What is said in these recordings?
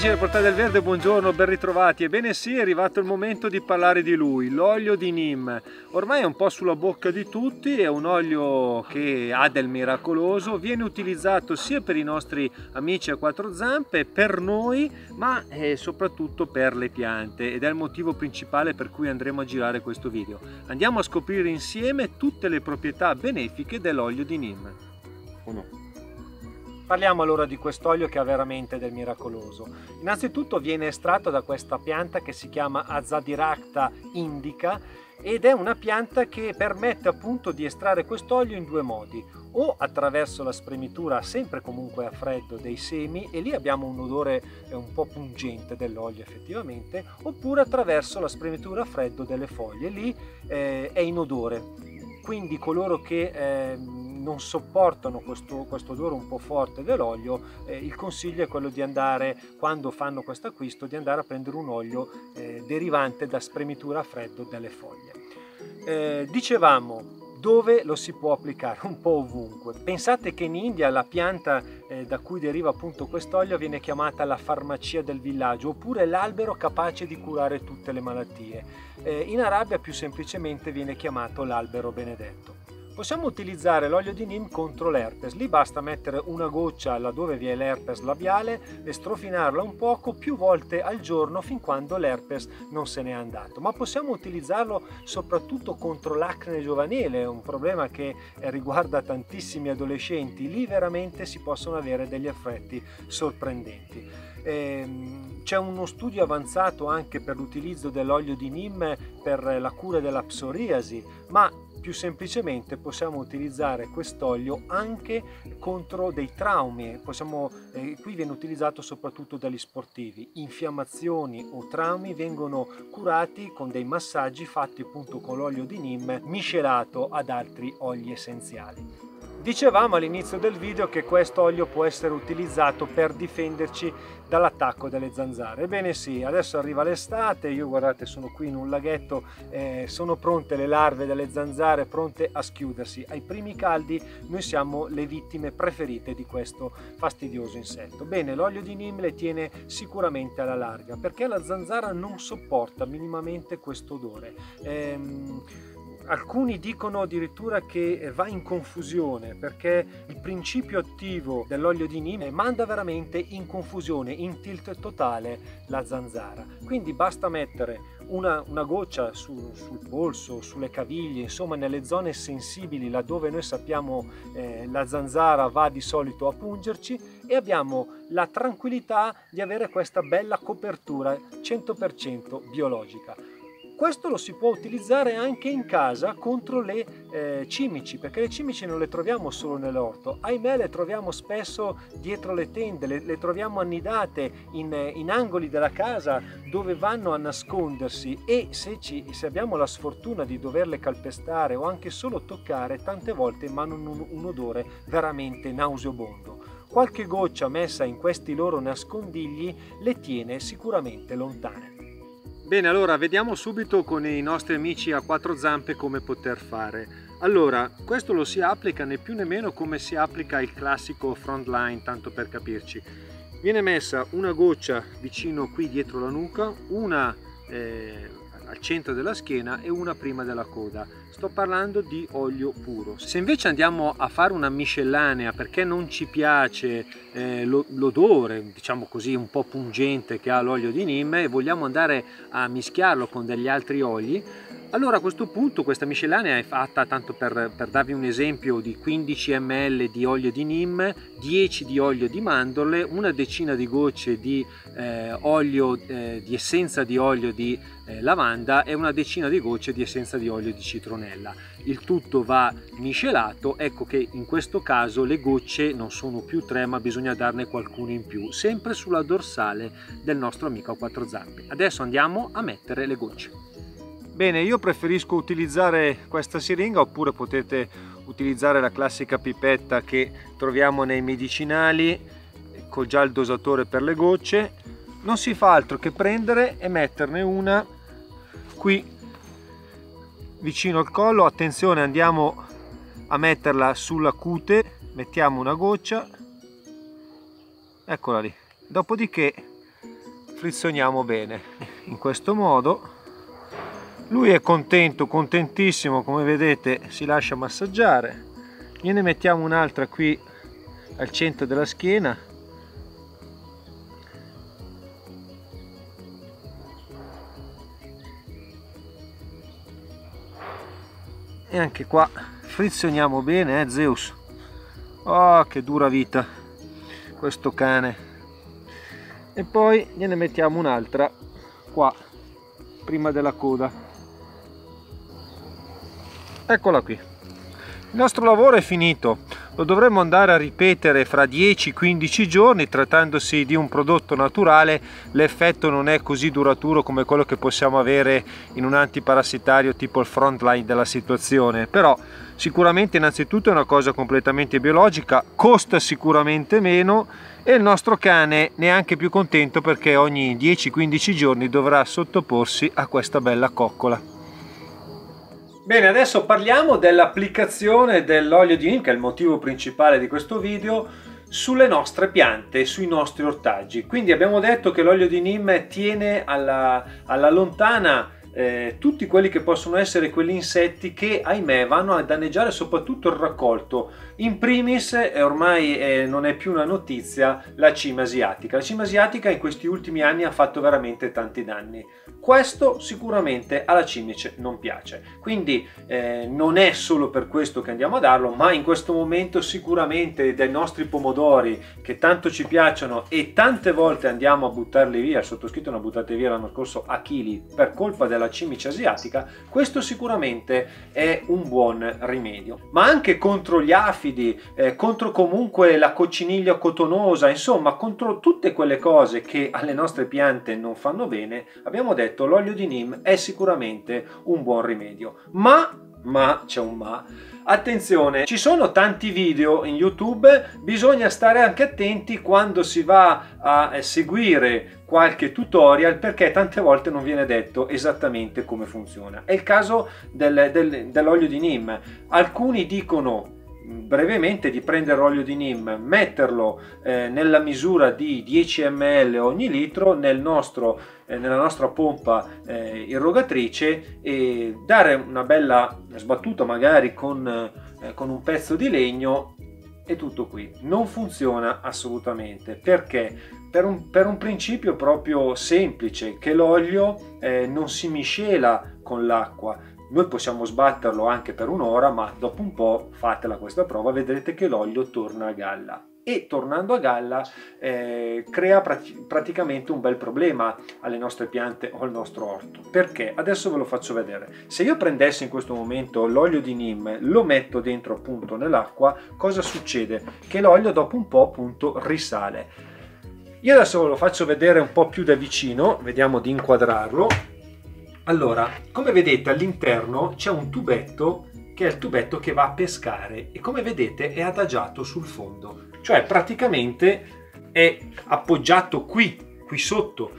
Amici del Porta del Verde, buongiorno, ben ritrovati. Ebbene sì, è arrivato il momento di parlare di lui, l'olio di Neem. Ormai è un po' sulla bocca di tutti, è un olio che ha del miracoloso, viene utilizzato sia per i nostri amici a quattro zampe, per noi, ma soprattutto per le piante, ed è il motivo principale per cui andremo a girare questo video. Andiamo a scoprire insieme tutte le proprietà benefiche dell'olio di Neem. Parliamo allora di quest'olio che ha veramente del miracoloso. Innanzitutto viene estratto da questa pianta che si chiama Azadirachta indica, ed è una pianta che permette appunto di estrarre quest'olio in due modi: o attraverso la spremitura, sempre comunque a freddo, dei semi, e lì abbiamo un odore un po' pungente dell'olio effettivamente, oppure attraverso la spremitura a freddo delle foglie, lì è inodore. Quindi coloro che non sopportano questo odore un po' forte dell'olio, il consiglio è quello di andare, quando fanno questo acquisto, di andare a prendere un olio derivante da spremitura a freddo delle foglie. Dicevamo, dove lo si può applicare? Un po' ovunque. Pensate che in India la pianta da cui deriva appunto quest'olio viene chiamata la farmacia del villaggio, oppure l'albero capace di curare tutte le malattie. In Arabia più semplicemente viene chiamato l'albero benedetto. Possiamo utilizzare l'olio di Neem contro l'herpes, lì basta mettere una goccia laddove vi è l'herpes labiale e strofinarla un poco più volte al giorno fin quando l'herpes non se n'è andato. Ma possiamo utilizzarlo soprattutto contro l'acne giovanile, un problema che riguarda tantissimi adolescenti, lì veramente si possono avere degli effetti sorprendenti. C'è uno studio avanzato anche per l'utilizzo dell'olio di Neem per la cura della psoriasi, ma più semplicemente possiamo utilizzare quest'olio anche contro dei traumi. Qui viene utilizzato soprattutto dagli sportivi. Infiammazioni o traumi vengono curati con dei massaggi fatti appunto con l'olio di Neem miscelato ad altri oli essenziali. Dicevamo all'inizio del video che questo olio può essere utilizzato per difenderci dall'attacco delle zanzare. Ebbene sì, adesso arriva l'estate, io guardate sono qui in un laghetto, sono pronte le larve delle zanzare, pronte a schiudersi. Ai primi caldi noi siamo le vittime preferite di questo fastidioso insetto. Bene, l'olio di Neem le tiene sicuramente alla larga, perché la zanzara non sopporta minimamente questo odore. Alcuni dicono addirittura che va in confusione, perché il principio attivo dell'olio di Neem manda veramente in confusione, in tilt totale, la zanzara. Quindi basta mettere una goccia sul polso, sulle caviglie, insomma nelle zone sensibili, laddove noi sappiamo la zanzara va di solito a pungerci, e abbiamo la tranquillità di avere questa bella copertura 100% biologica. Questo lo si può utilizzare anche in casa contro le cimici, perché le cimici non le troviamo solo nell'orto, ahimè le troviamo spesso dietro le tende, le troviamo annidate in angoli della casa dove vanno a nascondersi, e se abbiamo la sfortuna di doverle calpestare o anche solo toccare, tante volte emanano un odore veramente nauseabondo. Qualche goccia messa in questi loro nascondigli le tiene sicuramente lontane. Bene, allora vediamo subito con i nostri amici a quattro zampe come poter fare. Allora, questo lo si applica né più né meno come si applica il classico front line, tanto per capirci. Viene messa una goccia vicino qui dietro la nuca, una al centro della schiena e una prima della coda. Sto parlando di olio puro. Se invece andiamo a fare una miscellanea perché non ci piace l'odore, diciamo così, un po' pungente che ha l'olio di Neem, e vogliamo andare a mischiarlo con degli altri oli, allora a questo punto questa miscellanea è fatta, tanto per darvi un esempio, di 15 ml di olio di Neem, 10 di olio di mandorle, una decina di gocce di di essenza di olio di lavanda e una decina di gocce di essenza di olio di citronella. Il tutto va miscelato. Ecco che in questo caso le gocce non sono più 3, ma bisogna darne qualcuno in più, sempre sulla dorsale del nostro amico a quattro zampe. Adesso andiamo a mettere le gocce. Bene, io preferisco utilizzare questa siringa, oppure potete utilizzare la classica pipetta che troviamo nei medicinali con già il dosatore per le gocce. Non si fa altro che prendere e metterne una qui vicino al collo. Attenzione, andiamo a metterla sulla cute, mettiamo una goccia, eccola lì. Dopodiché frizioniamo bene. In questo modo lui è contento, contentissimo, come vedete si lascia massaggiare. Gliene mettiamo un'altra qui al centro della schiena, e anche qua frizioniamo bene, Zeus. Oh, che dura vita questo cane. E poi gliene mettiamo un'altra qua prima della coda. Eccola qui. Il nostro lavoro è finito, lo dovremmo andare a ripetere fra 10-15 giorni. Trattandosi di un prodotto naturale, l'effetto non è così duraturo come quello che possiamo avere in un antiparassitario tipo il frontline della situazione, però sicuramente innanzitutto è una cosa completamente biologica, costa sicuramente meno e il nostro cane ne è anche più contento, perché ogni 10-15 giorni dovrà sottoporsi a questa bella coccola. Bene, adesso parliamo dell'applicazione dell'olio di neem, che è il motivo principale di questo video, sulle nostre piante, sui nostri ortaggi. Quindi abbiamo detto che l'olio di neem tiene alla lontana tutti quelli che possono essere quegli insetti che, ahimè, vanno a danneggiare soprattutto il raccolto. In primis, ormai non è più una notizia, la cima asiatica. La cima asiatica in questi ultimi anni ha fatto veramente tanti danni. Questo sicuramente alla cimice non piace, quindi non è solo per questo che andiamo a darlo, ma in questo momento sicuramente dai nostri pomodori, che tanto ci piacciono e tante volte andiamo a buttarli via, il sottoscritto ne ha buttati via l'anno scorso a chili per colpa della cimice asiatica, questo sicuramente è un buon rimedio. Ma anche contro gli afidi, contro comunque la cocciniglia cotonosa, insomma contro tutte quelle cose che alle nostre piante non fanno bene, abbiamo detto l'olio di neem è sicuramente un buon rimedio. Ma c'è un ma. Attenzione, ci sono tanti video in YouTube, bisogna stare anche attenti quando si va a seguire qualche tutorial, perché tante volte non viene detto esattamente come funziona. È il caso dell'olio di neem. Alcuni dicono brevemente di prendere l'olio di neem, metterlo nella misura di 10 ml ogni litro nella nostra pompa irrogatrice, e dare una bella sbattuta magari con un pezzo di legno, e tutto qui. Non funziona assolutamente, perché per un principio proprio semplice, che l'olio non si miscela con l'acqua. Noi possiamo sbatterlo anche per un'ora, ma dopo un po' fatela questa prova, vedrete che l'olio torna a galla. E tornando a galla crea praticamente un bel problema alle nostre piante o al nostro orto. Perché? Adesso ve lo faccio vedere. Se io prendessi in questo momento l'olio di neem, lo metto dentro appunto nell'acqua, cosa succede? Che l'olio dopo un po' appunto risale. Io adesso ve lo faccio vedere un po' più da vicino, vediamo di inquadrarlo. Allora, come vedete all'interno c'è un tubetto, che è il tubetto che va a pescare, e come vedete è adagiato sul fondo, cioè praticamente è appoggiato qui sotto.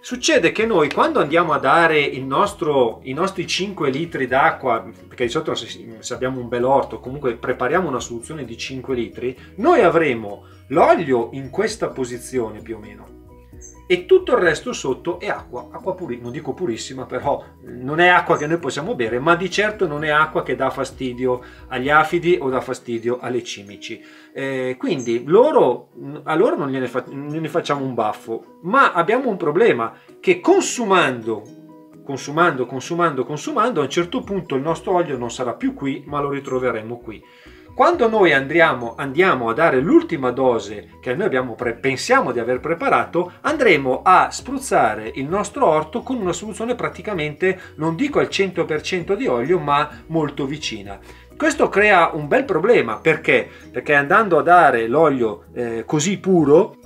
Succede che noi quando andiamo a dare i nostri 5 litri d'acqua, perché di solito se abbiamo un bel orto comunque prepariamo una soluzione di 5 litri, noi avremo l'olio in questa posizione più o meno, e tutto il resto sotto è acqua purissima, non dico purissima, però non è acqua che noi possiamo bere, ma di certo non è acqua che dà fastidio agli afidi o dà fastidio alle cimici. Quindi a loro non ne facciamo un baffo, ma abbiamo un problema che consumando a un certo punto il nostro olio non sarà più qui, ma lo ritroveremo qui. Quando noi andiamo a dare l'ultima dose che noi pensiamo di aver preparato, andremo a spruzzare il nostro orto con una soluzione praticamente, non dico al 100% di olio, ma molto vicina. Questo crea un bel problema, perché? Perché andando a dare l'olio così puro,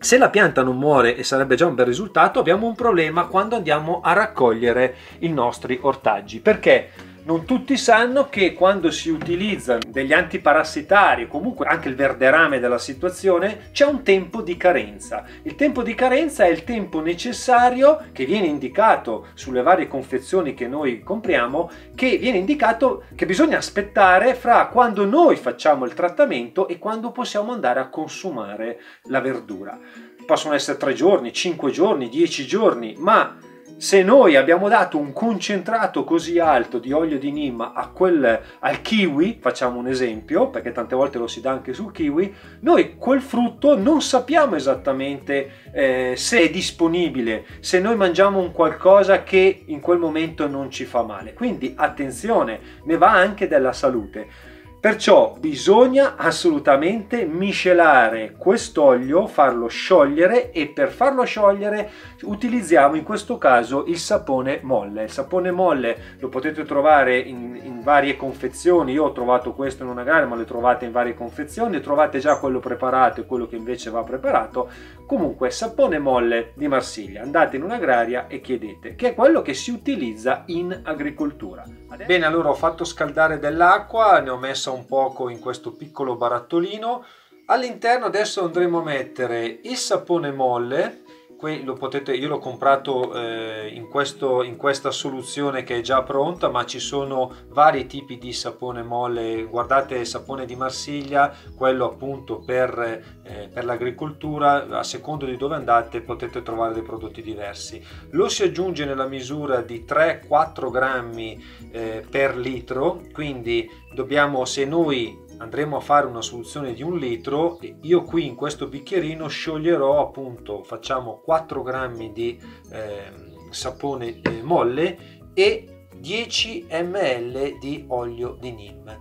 se la pianta non muore, e sarebbe già un bel risultato, abbiamo un problema quando andiamo a raccogliere i nostri ortaggi. Perché? Non tutti sanno che quando si utilizzano degli antiparassitari, comunque anche il verderame della situazione, c'è un tempo di carenza. Il tempo di carenza è il tempo necessario, che viene indicato sulle varie confezioni che noi compriamo, che viene indicato che bisogna aspettare fra quando noi facciamo il trattamento e quando possiamo andare a consumare la verdura. possono essere 3 giorni, 5 giorni, 10 giorni, ma se noi abbiamo dato un concentrato così alto di olio di neem al kiwi, facciamo un esempio, perché tante volte lo si dà anche sul kiwi, noi quel frutto non sappiamo esattamente se è disponibile, se noi mangiamo un qualcosa che in quel momento non ci fa male. Quindi attenzione, ne va anche della salute. Perciò bisogna assolutamente miscelare quest'olio, farlo sciogliere, e per farlo sciogliere utilizziamo in questo caso il sapone molle. Il sapone molle lo potete trovare in varie confezioni, io ho trovato questo in una gara, ma lo trovate in varie confezioni, trovate già quello preparato e quello che invece va preparato. Comunque sapone molle di Marsiglia, andate in un'agraria e chiedete, che è quello che si utilizza in agricoltura. Bene, allora ho fatto scaldare dell'acqua, ne ho messo un poco in questo piccolo barattolino. All'interno adesso andremo a mettere il sapone molle. Qui lo potete, io l'ho comprato in questa soluzione che è già pronta, ma ci sono vari tipi di sapone molle. Guardate il sapone di Marsiglia, quello appunto per l'agricoltura, a seconda di dove andate potete trovare dei prodotti diversi. Lo si aggiunge nella misura di 3-4 grammi per litro, quindi dobbiamo, se noi andremo a fare una soluzione di 1 litro, io qui in questo bicchierino scioglierò appunto, facciamo 4 grammi di sapone molle e 10 ml di olio di neem.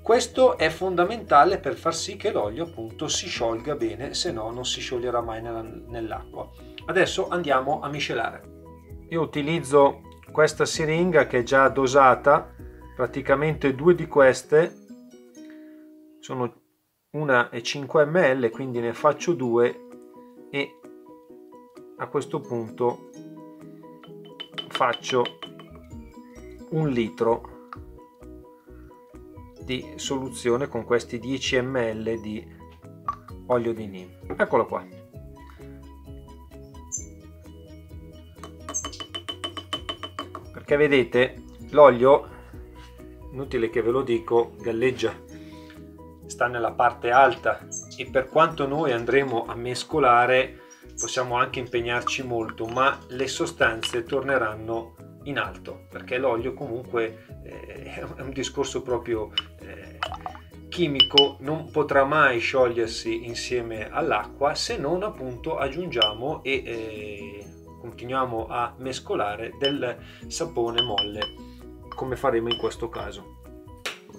Questo è fondamentale per far sì che l'olio appunto si sciolga bene, se no non si scioglierà mai nell'acqua. Adesso andiamo a miscelare. Io utilizzo questa siringa che è già dosata, praticamente 2 di queste, sono una e 5 ml, quindi ne faccio 2 e a questo punto faccio 1 litro di soluzione con questi 10 ml di olio di neem. Eccolo qua. Perché vedete, l'olio, inutile che ve lo dico, galleggia, sta nella parte alta, e per quanto noi andremo a mescolare possiamo anche impegnarci molto, ma le sostanze torneranno in alto, perché l'olio comunque è un discorso proprio chimico, non potrà mai sciogliersi insieme all'acqua se non appunto aggiungiamo e continuiamo a mescolare del sapone molle, come faremo in questo caso.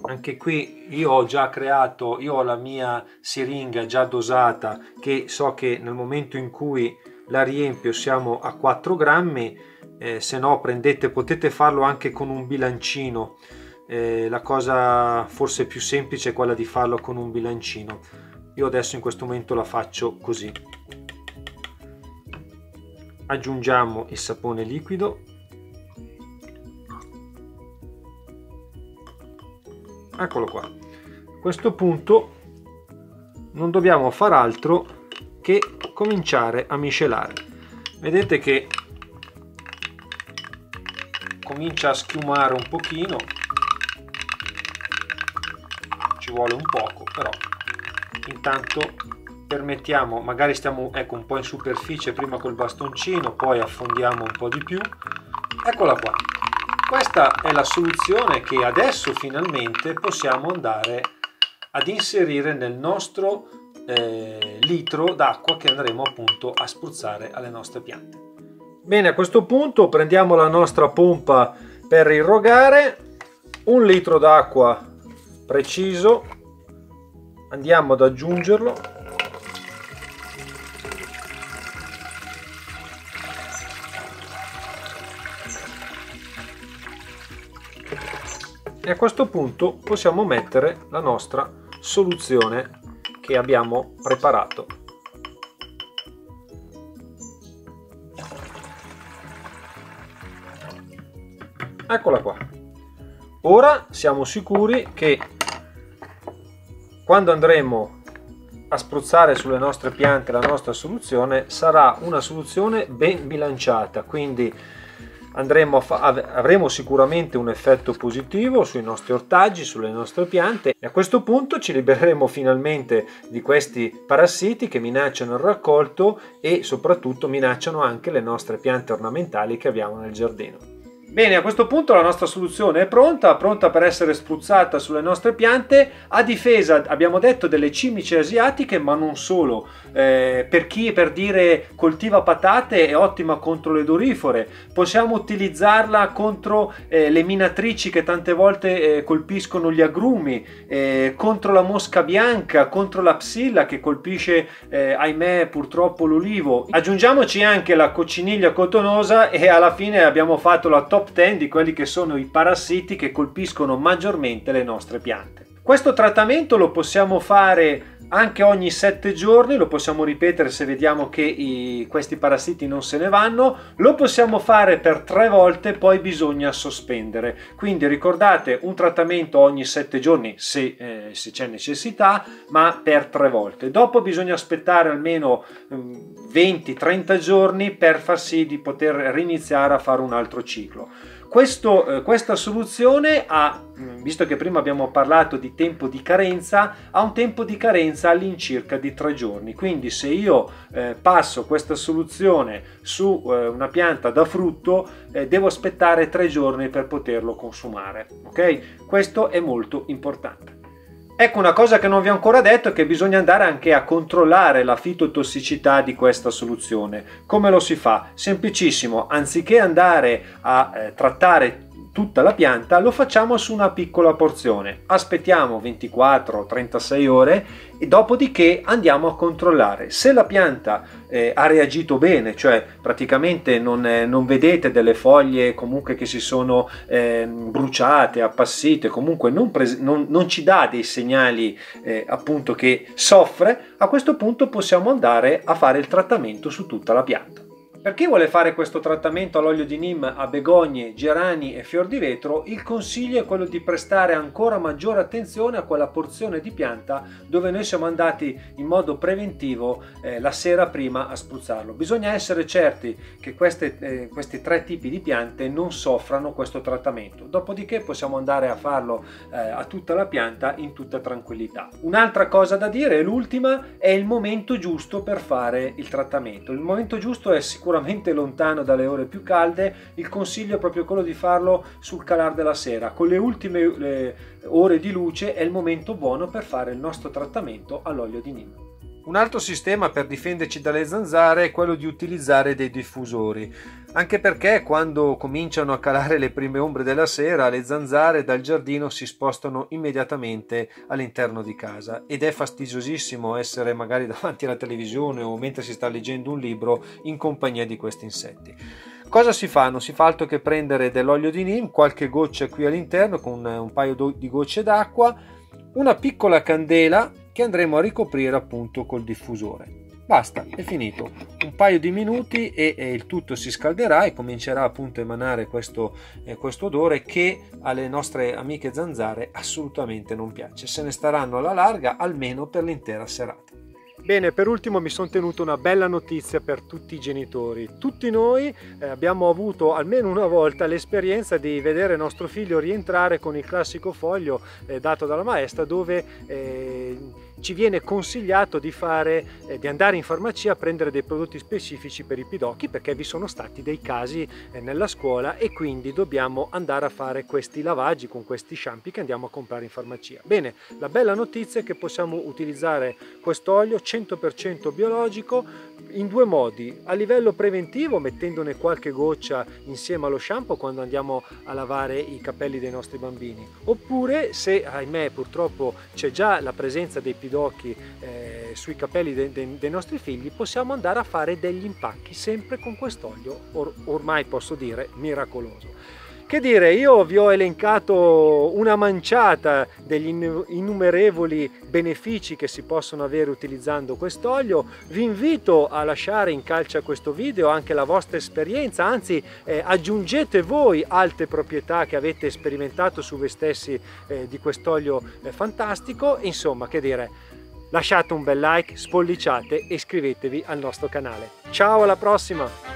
Anche qui io ho già creato, io ho la mia siringa già dosata, che so che nel momento in cui la riempio siamo a 4 grammi, se no prendete, potete farlo anche con un bilancino, la cosa forse più semplice è quella di farlo con un bilancino. Io adesso in questo momento la faccio così. Aggiungiamo il sapone liquido, eccolo qua. A questo punto non dobbiamo far altro che cominciare a miscelare. Vedete che comincia a schiumare un pochino, ci vuole un poco, però intanto permettiamo, magari stiamo, ecco, un po' in superficie prima col bastoncino, poi affondiamo un po' di più. Eccola qua. Questa è la soluzione che adesso finalmente possiamo andare ad inserire nel nostro litro d'acqua che andremo appunto a spruzzare alle nostre piante. Bene, a questo punto prendiamo la nostra pompa per irrogare, 1 litro d'acqua preciso, andiamo ad aggiungerlo. E a questo punto possiamo mettere la nostra soluzione che abbiamo preparato. Eccola qua. Ora siamo sicuri che quando andremo a spruzzare sulle nostre piante la nostra soluzione sarà una soluzione ben bilanciata, quindi avremo sicuramente un effetto positivo sui nostri ortaggi, sulle nostre piante, e a questo punto ci libereremo finalmente di questi parassiti che minacciano il raccolto e soprattutto minacciano anche le nostre piante ornamentali che abbiamo nel giardino. Bene, a questo punto la nostra soluzione è pronta per essere spruzzata sulle nostre piante a difesa, abbiamo detto, delle cimici asiatiche, ma non solo. Per chi, per dire, coltiva patate è ottima contro le dorifore, possiamo utilizzarla contro le minatrici che tante volte colpiscono gli agrumi, contro la mosca bianca, contro la psilla che colpisce, ahimè, purtroppo l'olivo. Aggiungiamoci anche la cocciniglia cotonosa e alla fine abbiamo fatto la top 10 di quelli che sono i parassiti che colpiscono maggiormente le nostre piante. Questo trattamento lo possiamo fare anche ogni 7 giorni, lo possiamo ripetere se vediamo che questi parassiti non se ne vanno, lo possiamo fare per 3 volte, poi bisogna sospendere. Quindi ricordate, un trattamento ogni 7 giorni se c'è necessità, ma per 3 volte. Dopo bisogna aspettare almeno 20-30 giorni per far sì di poter riniziare a fare un altro ciclo. Questa soluzione ha, visto che prima abbiamo parlato di tempo di carenza, ha un tempo di carenza all'incirca di 3 giorni. Quindi se io passo questa soluzione su una pianta da frutto, devo aspettare 3 giorni per poterlo consumare. Ok? Questo è molto importante. Ecco, una cosa che non vi ho ancora detto è che bisogna andare anche a controllare la fitotossicità di questa soluzione. Come lo si fa? Semplicissimo, anziché andare a trattare tutta la pianta, lo facciamo su una piccola porzione, aspettiamo 24-36 ore e dopodiché andiamo a controllare se la pianta ha reagito bene, cioè praticamente non vedete delle foglie comunque che si sono bruciate, appassite, comunque non ci dà dei segnali appunto che soffre. A questo punto possiamo andare a fare il trattamento su tutta la pianta. Per chi vuole fare questo trattamento all'olio di neem a begonie, gerani e fior di vetro, il consiglio è quello di prestare ancora maggiore attenzione a quella porzione di pianta dove noi siamo andati in modo preventivo la sera prima a spruzzarlo. Bisogna essere certi che questi 3 tipi di piante non soffrano questo trattamento, dopodiché possiamo andare a farlo a tutta la pianta in tutta tranquillità. Un'altra cosa da dire, l'ultima, è il momento giusto per fare il trattamento. Il momento giusto è sicuramente lontano dalle ore più calde, il consiglio è proprio quello di farlo sul calar della sera, con le ultime ore di luce è il momento buono per fare il nostro trattamento all'olio di neem. Un altro sistema per difenderci dalle zanzare è quello di utilizzare dei diffusori, anche perché quando cominciano a calare le prime ombre della sera le zanzare dal giardino si spostano immediatamente all'interno di casa ed è fastidiosissimo essere magari davanti alla televisione o mentre si sta leggendo un libro in compagnia di questi insetti. Cosa si fa? Non si fa altro che prendere dell'olio di neem, qualche goccia qui all'interno con un paio di gocce d'acqua, una piccola candela che andremo a ricoprire appunto col diffusore. Basta, è finito. Un paio di minuti e il tutto si scalderà e comincerà appunto a emanare questo odore che alle nostre amiche zanzare assolutamente non piace. Se ne staranno alla larga almeno per l'intera serata. Bene, per ultimo mi sono tenuto una bella notizia per tutti i genitori. Tutti noi abbiamo avuto almeno una volta l'esperienza di vedere nostro figlio rientrare con il classico foglio dato dalla maestra dove ci viene consigliato di andare in farmacia a prendere dei prodotti specifici per i pidocchi perché vi sono stati dei casi nella scuola e quindi dobbiamo andare a fare questi lavaggi con questi shampoo che andiamo a comprare in farmacia. Bene, la bella notizia è che possiamo utilizzare quest'olio 100% biologico in 2 modi: a livello preventivo mettendone qualche goccia insieme allo shampoo quando andiamo a lavare i capelli dei nostri bambini, oppure se ahimè purtroppo c'è già la presenza dei pidocchi sui capelli dei nostri figli, possiamo andare a fare degli impacchi sempre con quest'olio ormai posso dire miracoloso. Che dire, io vi ho elencato una manciata degli innumerevoli benefici che si possono avere utilizzando quest'olio. Vi invito a lasciare in calce a questo video anche la vostra esperienza, anzi aggiungete voi altre proprietà che avete sperimentato su voi stessi di quest'olio fantastico. Insomma, che dire, lasciate un bel like, spolliciate e iscrivetevi al nostro canale. Ciao, alla prossima!